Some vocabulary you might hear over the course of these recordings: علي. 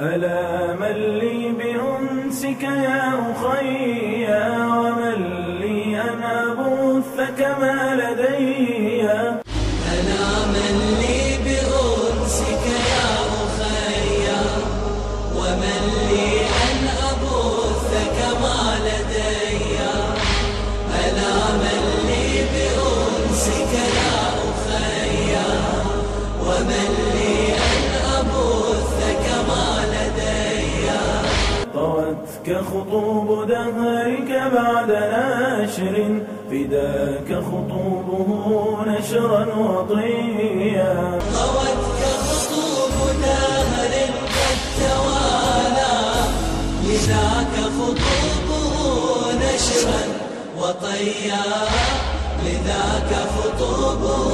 ألا من لي بأنسك يا أخي ومن لي أن أبثك ما لدي أنا من لي بأنسك يا أخي ومن لي أن أبثك ما لدي أنا من لي بأنسك يا أخي ومن لي أن أبثك ما لدي طوتك خطوب دهرك بعد ناشر فداك خطوبه نشرا وطيا طوتك خطوب دهر قد توالى لذاك خطوبه نشرا وطيا لذاك خطوبه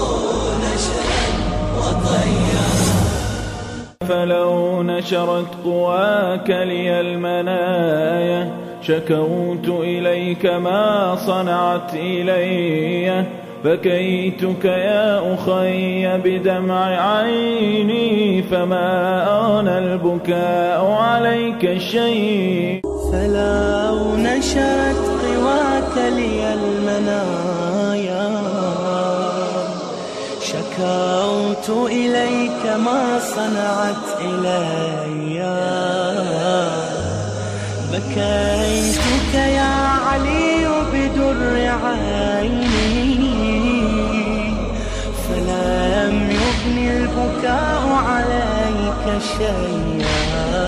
نشرا وطيا فلو نشرت قواك لي المنايا شكوت إليك ما صنعت إلي بكيتك يا أخي بدمع عيني فما أغنى البكاء عليك شيء فلو نشرت قواك لي المنايا شكوت إليك ما صنعت إلي بكيتك يا علي بدر عيني فلم يغن البكاء عليك شيئا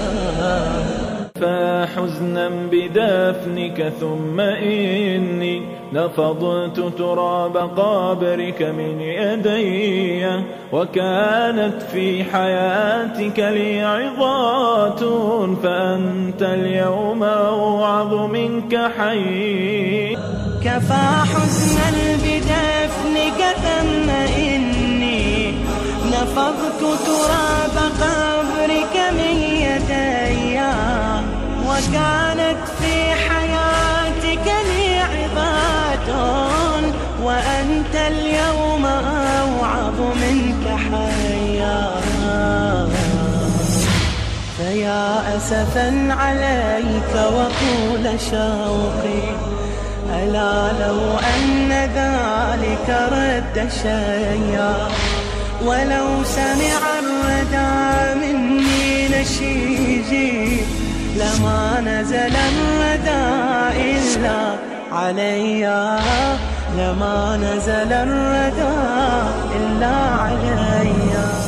فحزنا بدفنك ثم إني نفضت تراب قبرك من يدي وكانت في حياتك لي عظات فأنت اليوم أوعظ منك حي كفى حزنا بدفنك ثم إني نفضت تراب قبرك من يدي وكانت في حياتك لي عظات وأنت اليوم أوعظ منك حيا فيا أسفا عليك وطول شوقي ألا لو أن ذلك رد شيئا ولو سمع الردى مني نشيجي لما نزل الردى إلا عليا لما نزل الردى إلا عليا.